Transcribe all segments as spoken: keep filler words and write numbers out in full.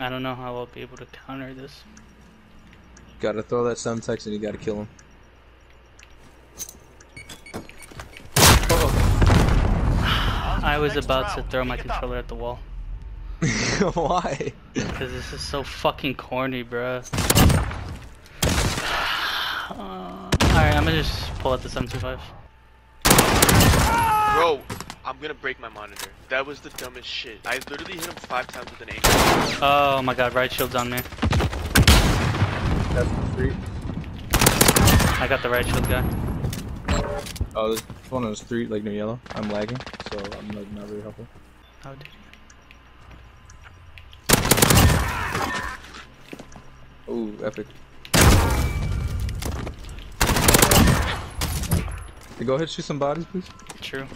I don't know how I'll be able to counter this. Gotta throw that Semtex and you gotta kill him. Uh-oh. I was about to throw my controller at the wall. Why? Because this is so fucking corny, bruh. Uh, Alright, I'm gonna just pull out the seven twenty-five. Bro! I'm gonna break my monitor. That was the dumbest shit. I literally hit him five times with an angle. Oh my god, right shield's on me. That's the three. I got the right shield guy. Oh, this one of those three, like, new yellow. I'm lagging, so I'm like, not really helpful. How did you? Ooh, epic. Hey, go ahead, shoot some bodies, please. True.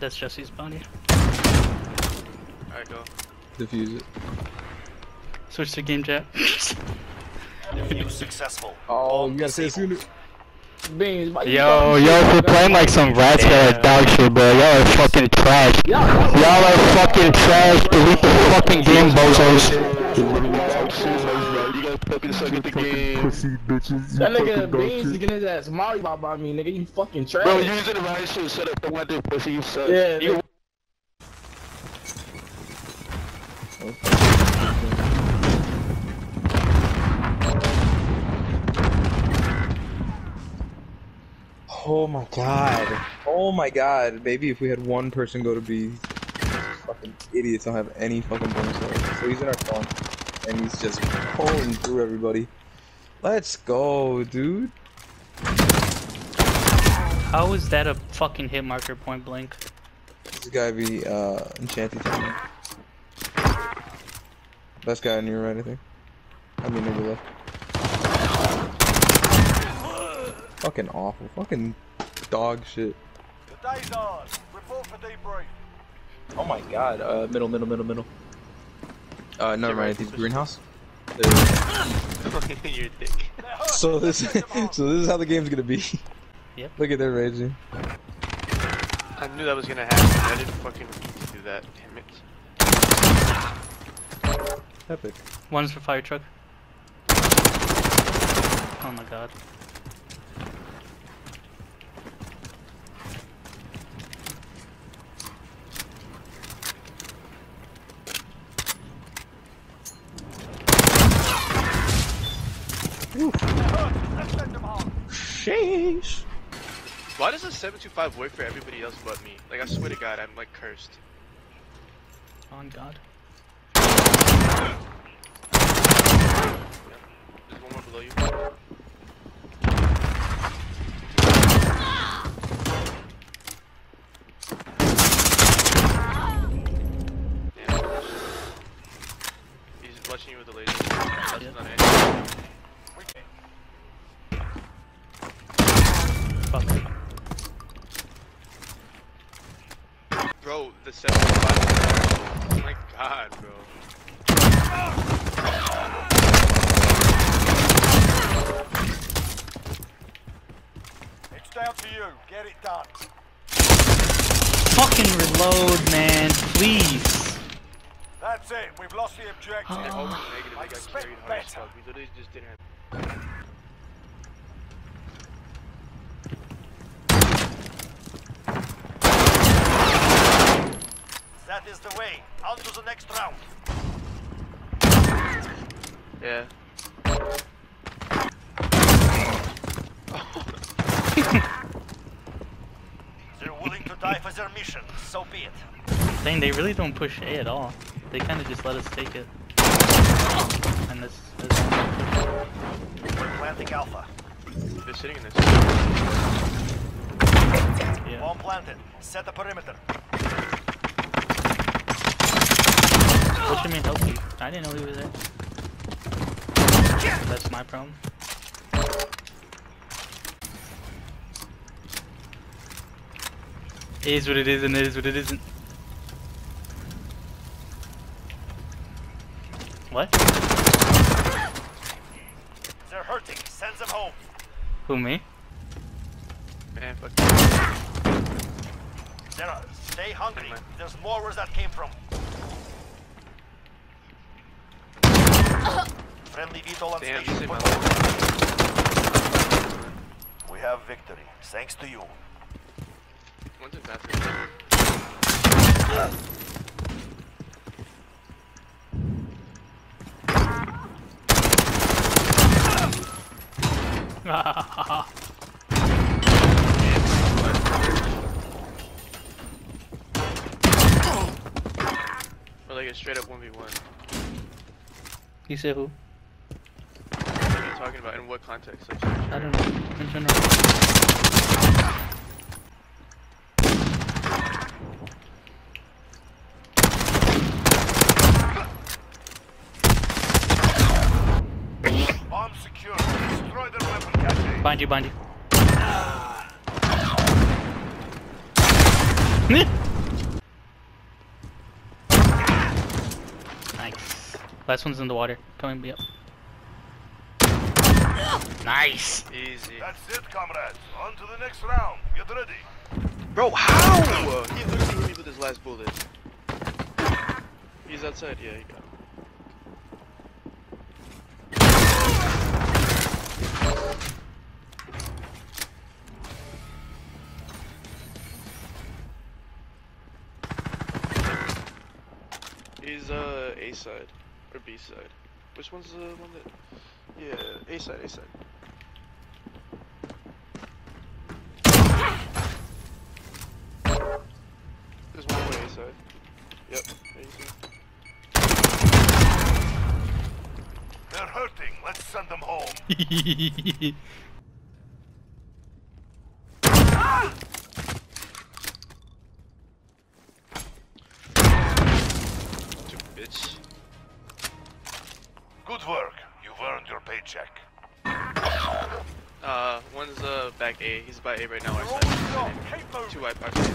That's Jesse's body. Alright, go. Defuse it. Switch to game chat. Defuse successful. Oh, you gotta say sooner. Beans, yo, yo, you're playing like some rats that are dog shit, bro. Y'all are fucking trash. Y'all are fucking trash. Delete the fucking game, bozos. Fucking suck at the game. Pussy bitches. That nigga Beans is getting his ass molly bop by me, nigga. You fucking trash. Bro, you're using the right shit. Shut up. Don't want to do pussy. You suck. Yeah. You... Oh my god. Oh my god. Maybe if we had one person go to B. Fucking idiots don't have any fucking bonus left. So he's in our phone. And he's just pulling through everybody. Let's go, dude. How is that a fucking hit marker point blank? This guy be uh enchanted. Best guy on your right, I think. I mean, maybe left. Fucking awful. Fucking dog shit. Today's ours. Report for debrief. Oh my god. Uh, middle, middle, middle, middle. Uh, no, right, the greenhouse. You're dick. So this, so this is how the game's gonna be. Yep. Look at their raging. I knew that was gonna happen. I didn't fucking need to do that. Damn it. Epic. One's for fire truck. Oh my god. Sheesh. Why does the seven twenty-five work for everybody else but me? Like, I swear to god, I'm like cursed. On god. Yeah. There's one more below you. Damn. He's clutching you with the laser. That's not anything. Bro, the seven five. Oh my god, bro. It's down to you. Get it done. Fucking reload, man. Please. That's it. We've lost the objective. Oh. Negative. I got carried hard stuff. We literally just didn't have... That is the way. On to the next round. Yeah. They're willing to die for their mission, so be it. Dang, they really don't push A at all. They kind of just let us take it. And this, this... We're planting Alpha. They're sitting in this. Yeah. Bomb planted. Set the perimeter. What do you mean help you? I didn't know he was there. that's my problem. It is what it is and it is what it isn't. What? They're hurting. Send them home. Who, me? Man, fuck. They're, stay hungry. Man. There's more where that came from. Friendly veto on stage. We have victory, thanks to you. What did that We're like a straight up one v one. You say who? Talking about in what context? Like, I don't know. In general. Bomb secure. Destroy the weapon cache. Bind you, bind you. Nice. Last one's in the water. Coming me up. Nice. Easy. That's it, comrades. On to the next round. Get ready. Bro, how? He literally hit me with his last bullet. He's outside. Yeah, he got him. He's uh, A side or B side. Which one's the one that? Yeah, A side, A side. There's one way A side. Yep, A side. They're hurting. Let's send them home. Ah! You bitch. Good work. You've earned your paycheck. Uh, one's uh back A. He's by A right now. Our side. Two white boxes.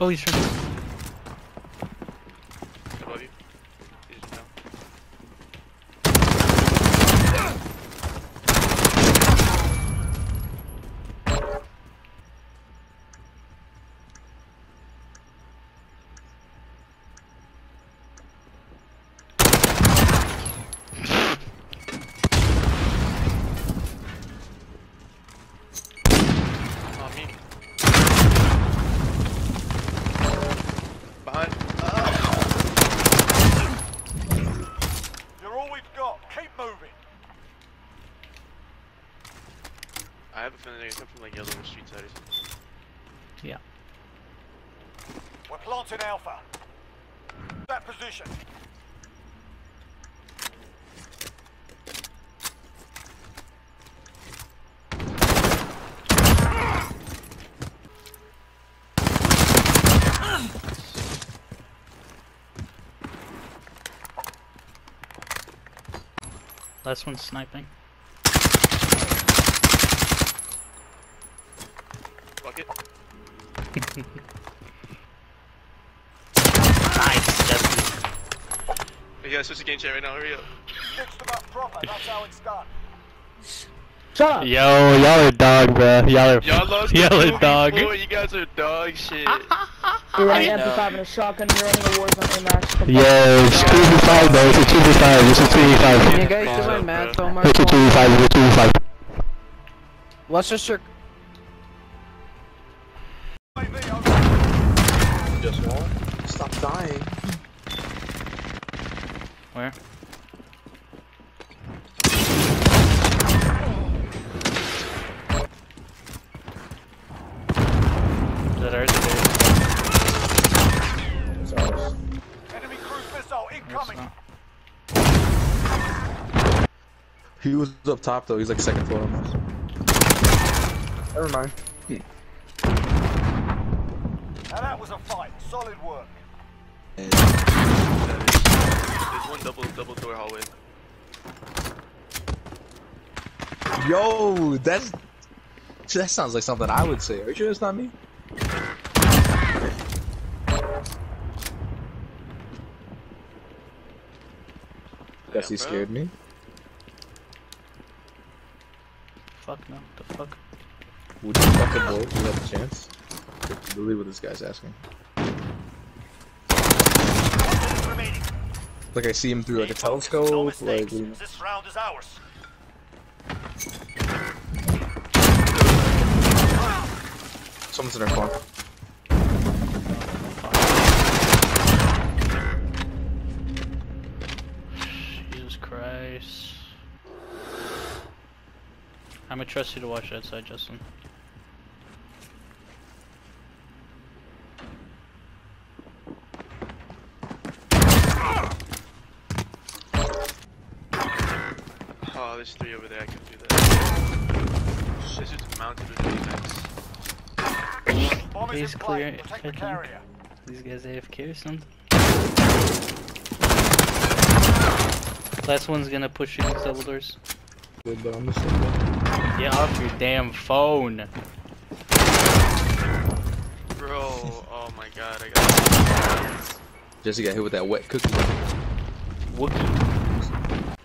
Oh, he's trying to. Above you. He's down. Oh, me. I have a feeling they're gonna come from like yellow street side or something. Yeah. We're planting Alpha. That position. Last one's sniping. Nice, Justin. You guys switch the game chat right now, hurry up. Fixed about proper, that's how it's done. Shut up! Yo, y'all are dog, bruh. Y'all are, y'all lost y'all are dog. Floor. You guys are dog shit. You're running M P five and a shotgun, you're running a wars on your match. Yo, it's two v five, bro. It's a two v five. It's a two v five. Can you guys do my math so much? It's a two v five. It's a two v five. Let's just your. Just wall. Stop dying. Where? Is that ours or theirs? It's ours. Enemy cruise missile incoming! He was up top though, he's like second floor almost. Never mind. Hmm. Now that was a fight, solid work. There's one double double door hallway. Yo, that's that sounds like something I would say. Are you sure it's not me? Guess he scared me. Fuck no, what the fuck? Would you fucking roll if you had a chance? That's really what this guy's asking. Like I see him through like a telescope, no like... This round is ours. Someone's in our car. Jesus Christ. I'm gonna trust you to watch that side, Justin. Oh, there's three over there, I can do that. This is mounted with defense. Bomb is clear. Protect the carrier. These guys A F K or something? Last one's gonna push you these double doors. Get off your damn phone! Bro, oh my god, I got... Jesse got hit with that wet cookie. Wookie.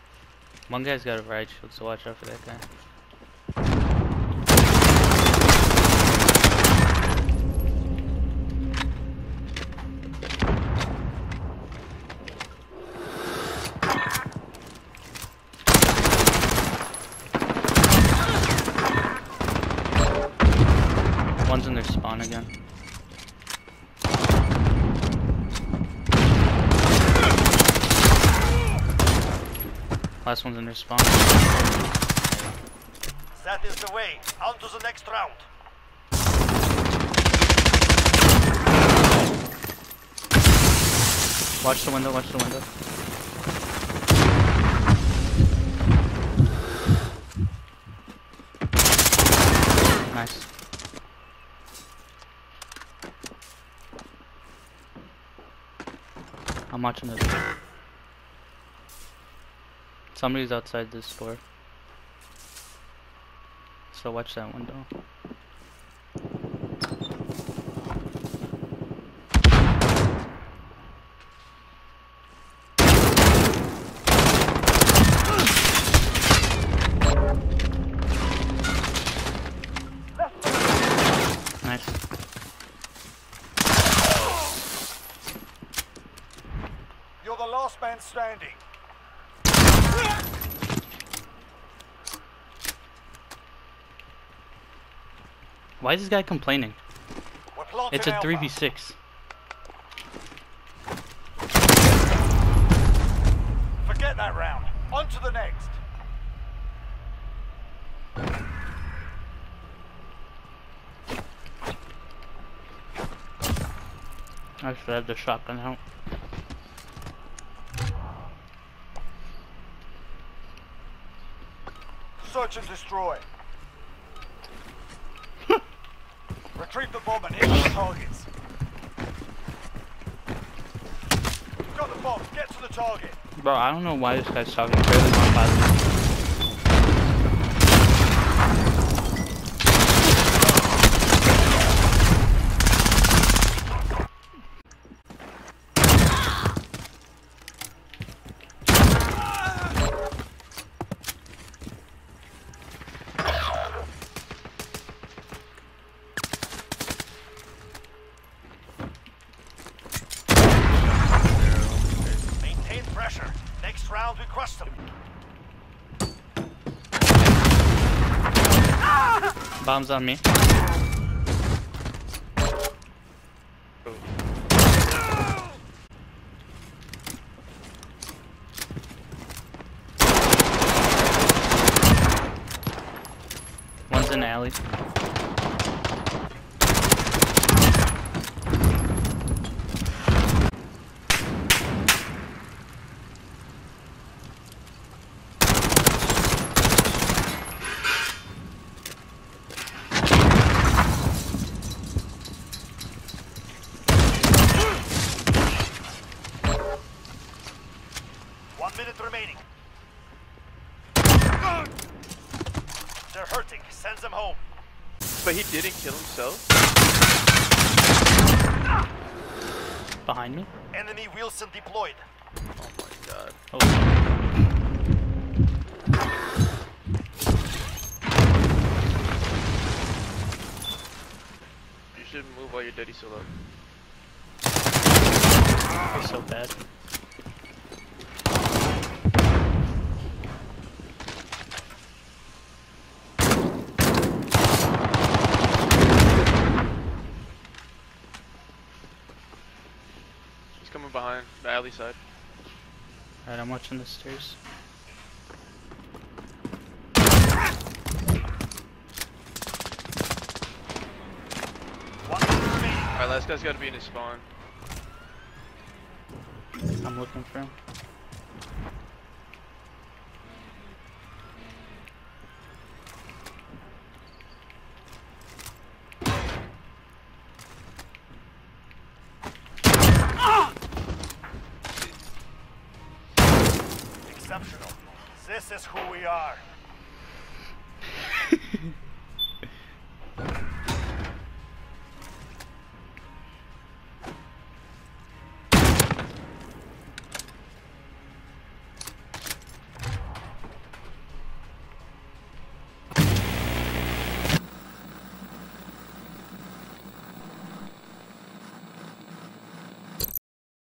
One guy's got a ride shield, so watch out for that guy. One's in their spawn again. Last one's in their spawn. That is the way. On to the next round. Watch the window, watch the window. Nice. I'm watching this. Somebody's outside this door. So watch that window. Last man standing. Why is this guy complaining? It's a three v six. Forget that round. On to the next. I should have the shotgun out. Search and destroy. Retrieve the bomb and hit the targets. Got the bomb, get to the target. Bro, I don't know why this guy's talking fairly long about pressure. Next round we crush them. Ah! Bombs on me. Oh. One's in the alley. One minute remaining. They're hurting. Send them home. But he didn't kill himself? Behind me? Enemy Wilson deployed. Oh my god. Oh. You shouldn't move while your daddy's so low. He's so bad. Behind the alley side. Alright, I'm watching the stairs. Alright, last guy's gotta be in his spawn. I'm looking for him. This is who we are.